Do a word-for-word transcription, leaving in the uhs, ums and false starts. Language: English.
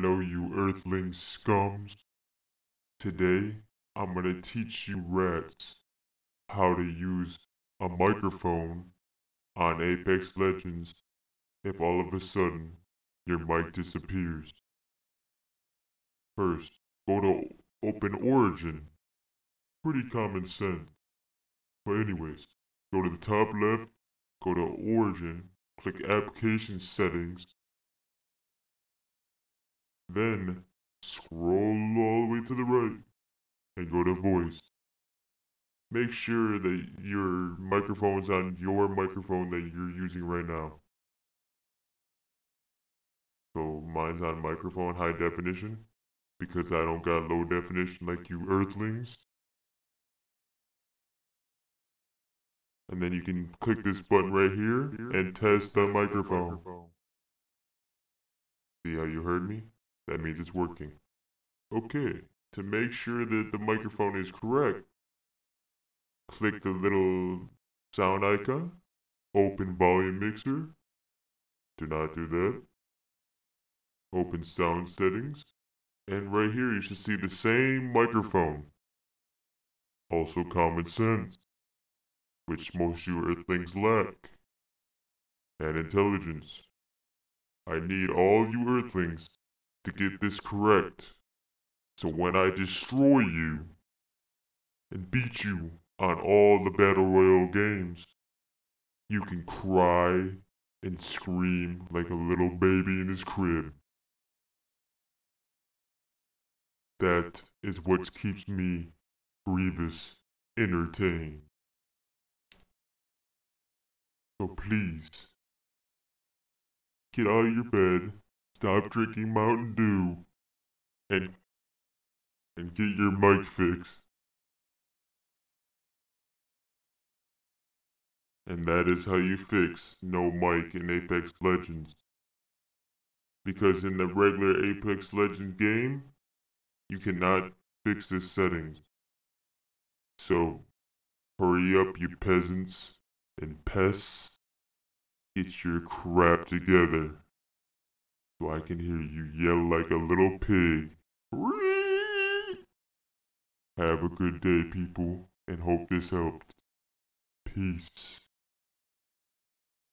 Hello you earthling scums. Today, I'm gonna teach you rats how to use a microphone on Apex Legends if all of a sudden your mic disappears. First, go to open Origin. Pretty common sense. But anyways, go to the top left, go to Origin, click Application Settings, then scroll all the way to the right and go to Voice. Make sure that your microphone's on your microphone that you're using right now. So mine's on microphone high definition because I don't got low definition like you earthlings. And then you can click this button right here and test the microphone. See how you heard me? That means it's working. Okay, to make sure that the microphone is correct, click the little sound icon, open volume mixer, do not do that, open sound settings, and right here you should see the same microphone. Also common sense, which most you earthlings lack, and intelligence. I need all you earthlings to get this correct, so when I destroy you and beat you on all the Battle Royale games, you can cry and scream like a little baby in his crib. That is what keeps me, Grievous, entertained. So please, get out of your bed, stop drinking Mountain Dew, and, and get your mic fixed. And that is how you fix no mic in Apex Legends. Because in the regular Apex Legends game, you cannot fix this settings. So, hurry up you peasants and pests. Get your crap together. So I can hear you yell like a little pig. Have a good day people, and hope this helped. Peace.